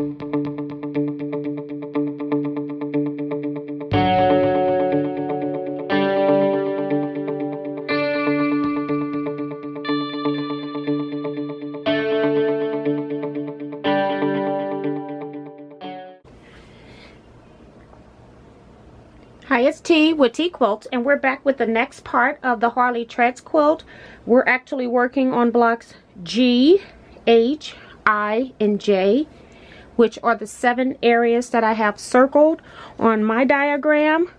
Hi, it's T with T Quilts, and we're back with the next part of the Harley Treads quilt. We're actually working on blocks G, H, I, and J, which are the 7 areas that I have circled on my diagram.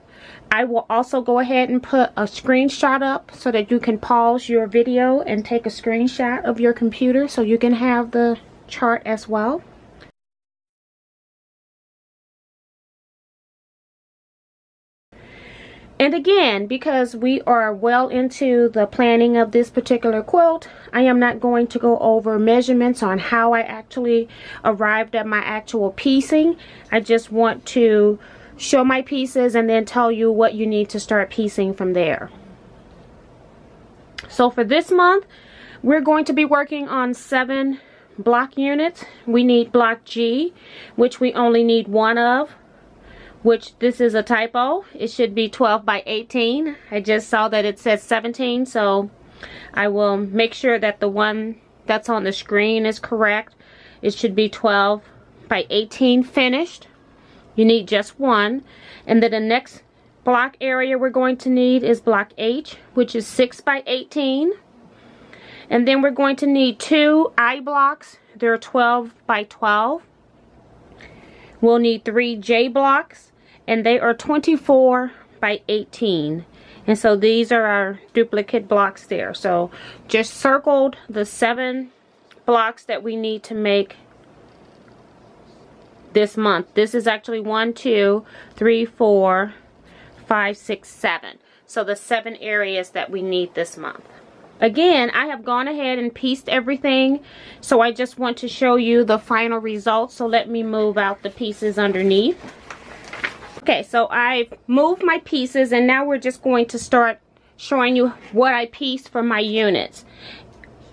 I will also go ahead and put a screenshot up so that you can pause your video and take a screenshot of your computer so you can have the chart as well. And again, because we are well into the planning of this particular quilt, I am not going to go over measurements on how I actually arrived at my actual piecing. I just want to show my pieces and then tell you what you need to start piecing from there. So for this month, we're going to be working on 7 block units. We need block G, which we only need 1 of. Which this is a typo. It should be 12 by 18. I just saw that it says 17, so I will make sure that the one that's on the screen is correct. It should be 12 by 18 finished. You need just 1. And then the next block area we're going to need is block H, which is 6 by 18. And then we're going to need 2 I blocks. They're 12 by 12. We'll need 3 J blocks, and they are 24 by 18. And so these are our duplicate blocks there. So just circled the 7 blocks that we need to make this month. This is actually 1, 2, 3, 4, 5, 6, 7. So the 7 areas that we need this month. Again, I have gone ahead and pieced everything, so I just want to show you the final result. So let me move out the pieces underneath. Okay, so I've moved my pieces, and now we're just going to start showing you what I pieced for my units.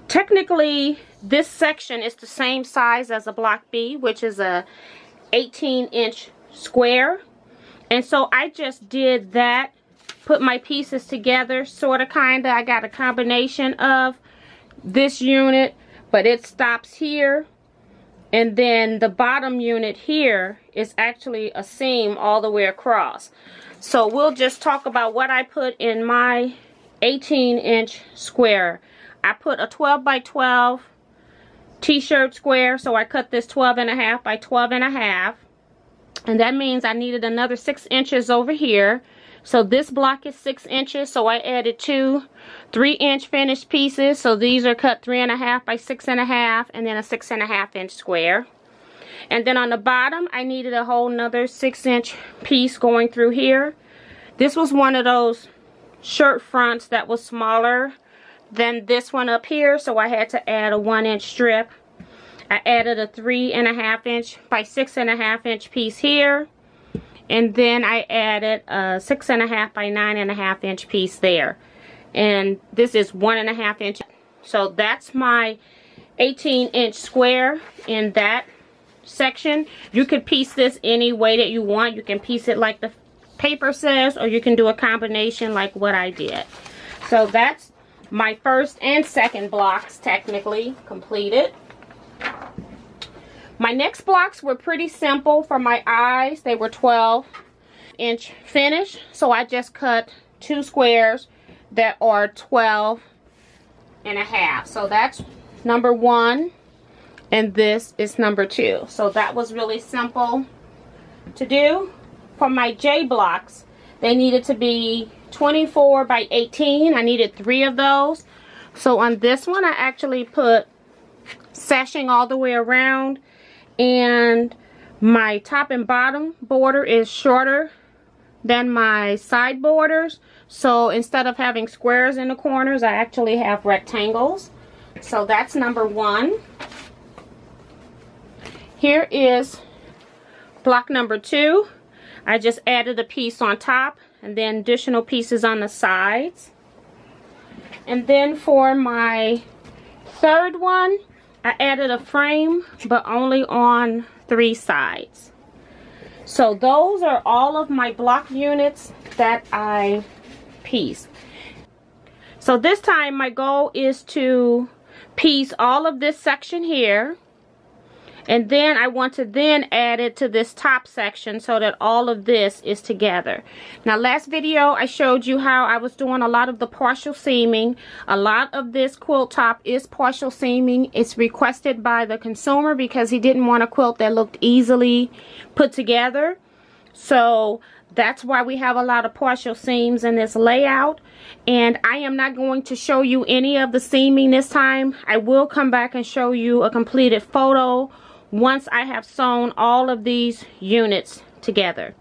Technically, this section is the same size as a block B, which is a 18-inch square. And so I just did that. Put my pieces together, sort of, kind of. I got a combination of this unit, but it stops here, and then the bottom unit here is actually a seam all the way across. So we'll just talk about what I put in my 18-inch square. I put a 12 by 12 t-shirt square, so I cut this 12.5 by 12.5, and that means I needed another 6 inches over here. So this block is 6 inches, so I added 2 3-inch finished pieces. So these are cut 3.5 by 6.5, and then a 6.5-inch square. And then on the bottom, I needed a whole nother 6-inch piece going through here. This was one of those shirt fronts that was smaller than this one up here, so I had to add a 1-inch strip. I added a 3.5-inch by 6.5-inch piece here. And then I added a 6.5 by 9.5-inch piece there. And this is 1.5 inch. So that's my 18-inch square in that section. You could piece this any way that you want. You can piece it like the paper says, or you can do a combination like what I did. So that's my first and second blocks technically completed. My next blocks were pretty simple for my eyes. They were 12-inch finish, so I just cut 2 squares that are 12.5. So that's number 1, and this is number 2. So that was really simple to do. For my J blocks, they needed to be 24 by 18. I needed 3 of those. So on this one, I actually put sashing all the way around. And my top and bottom border is shorter than my side borders, so instead of having squares in the corners, I actually have rectangles. So that's number 1. Here is block number 2. I just added a piece on top and then additional pieces on the sides. And then for my third one, I added a frame, but only on three sides. So those are all of my block units that I pieced. So this time my goal is to piece all of this section here, and then I want to then add it to this top section so that all of this is together. Now last video I showed you how I was doing a lot of the partial seaming. A lot of this quilt top is partial seaming. It's requested by the consumer because he didn't want a quilt that looked easily put together. So that's why we have a lot of partial seams in this layout. And I am not going to show you any of the seaming this time. I will come back and show you a completed photo once I have sewn all of these units together.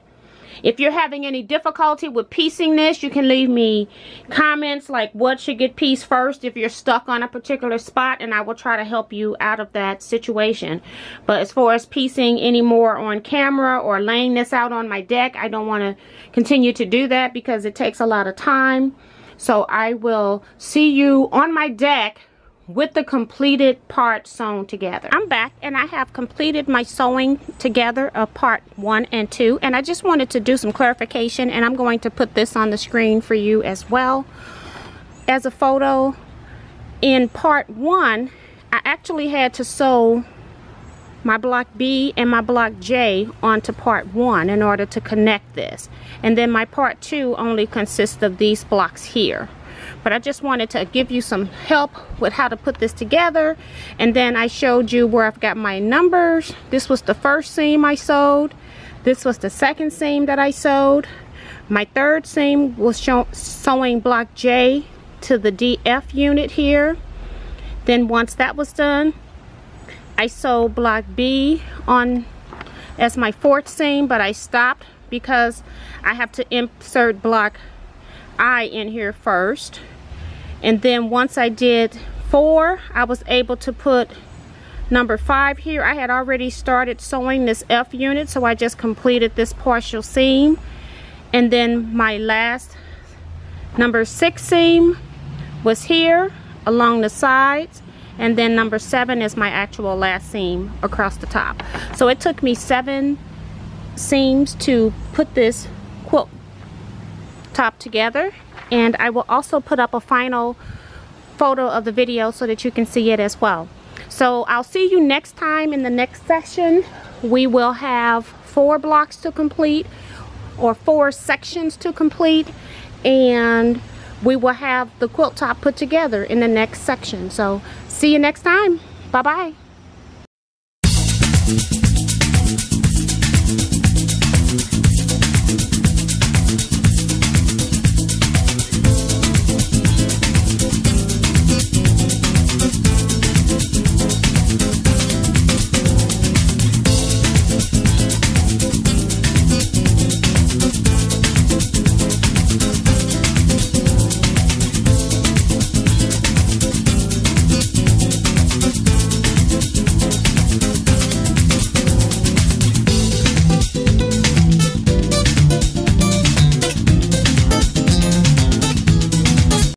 If you're having any difficulty with piecing this, you can leave me comments like what should get pieced first if you're stuck on a particular spot, and I will try to help you out of that situation. But as far as piecing any more on camera or laying this out on my deck, I don't want to continue to do that because it takes a lot of time. So I will see you on my deck with the completed part sewn together. I'm back and I have completed my sewing together of part 1 and 2, and I just wanted to do some clarification, and I'm going to put this on the screen for you as well as a photo. In part 1 I actually had to sew my block B and my block J onto part 1 in order to connect this, and then my part 2 only consists of these blocks here. But I just wanted to give you some help with how to put this together. And then I showed you where I've got my numbers. This was the first seam I sewed. This was the second seam that I sewed. My third seam was sewing block J to the DF unit here. Then once that was done, I sewed block B on as my fourth seam, but I stopped because I have to insert block I in here first. And then once I did 4, I was able to put number 5 here. I had already started sewing this F unit, so I just completed this partial seam. And then my last number 6 seam was here along the sides, and then number 7 is my actual last seam across the top. So it took me 7 seams to put this quilt top together, and I will also put up a final photo of the video so that you can see it as well. So I'll see you next time. In the next session we will have 4 blocks to complete, or 4 sections to complete, and we will have the quilt top put together in the next section. So see you next time. Bye bye.